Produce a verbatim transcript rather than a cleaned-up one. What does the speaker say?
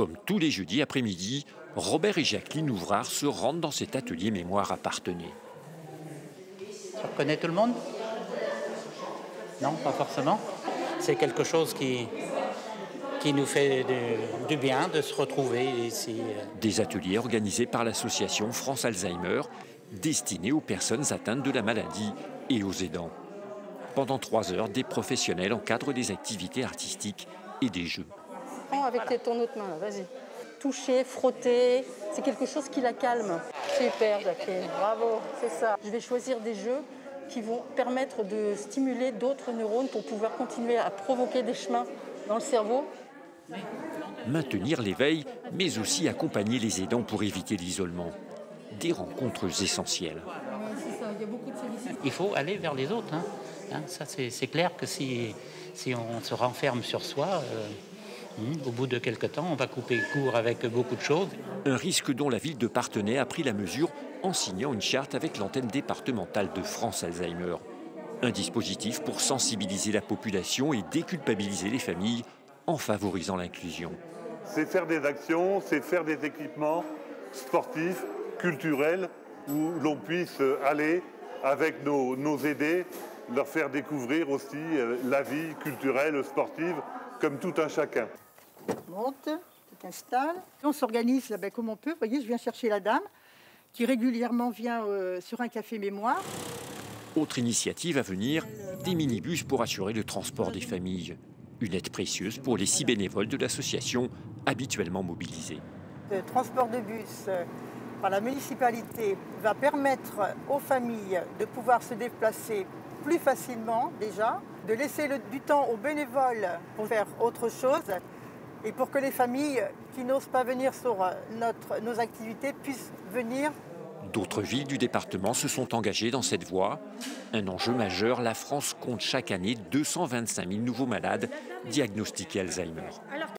Comme tous les jeudis après-midi, Robert et Jacqueline Ouvrard se rendent dans cet atelier mémoire à Parthenay. Tu reconnais tout le monde? Non, pas forcément. C'est quelque chose qui, qui nous fait du, du bien de se retrouver ici. Des ateliers organisés par l'association France Alzheimer, destinés aux personnes atteintes de la maladie et aux aidants. Pendant trois heures, des professionnels encadrent des activités artistiques et des jeux. Prends avec voilà. ton autre main, vas-y. Toucher, frotter, c'est quelque chose qui la calme. Super, Jacqueline, bravo, c'est ça. Je vais choisir des jeux qui vont permettre de stimuler d'autres neurones pour pouvoir continuer à provoquer des chemins dans le cerveau. Maintenir l'éveil, mais aussi accompagner les aidants pour éviter l'isolement. Des rencontres essentielles. Il faut aller vers les autres. Hein. Hein, ça, c'est clair que si, si on se renferme sur soi, euh, hum, au bout de quelques temps, on va couper court avec beaucoup de choses. Un risque dont la ville de Parthenay a pris la mesure en signant une charte avec l'antenne départementale de France Alzheimer. Un dispositif pour sensibiliser la population et déculpabiliser les familles en favorisant l'inclusion. C'est faire des actions, c'est faire des équipements sportifs, culturels, où l'on puisse aller avec nos, nos aidés, leur faire découvrir aussi la vie culturelle, sportive, comme tout un chacun. Monte, tu t'installes. On s'organise là, ben, comme on peut. Vous voyez, je viens chercher la dame qui régulièrement vient euh, sur un café mémoire. Autre initiative à venir, des minibus pour assurer le transport des familles. Une aide précieuse pour les six bénévoles de l'association habituellement mobilisés. Le transport de bus par la municipalité va permettre aux familles de pouvoir se déplacer plus facilement déjà, de laisser le, du temps aux bénévoles pour faire autre chose et pour que les familles qui n'osent pas venir sur notre, nos activités puissent venir. D'autres villes du département se sont engagées dans cette voie. Un enjeu majeur, la France compte chaque année deux cent vingt-cinq mille nouveaux malades diagnostiqués Alzheimer.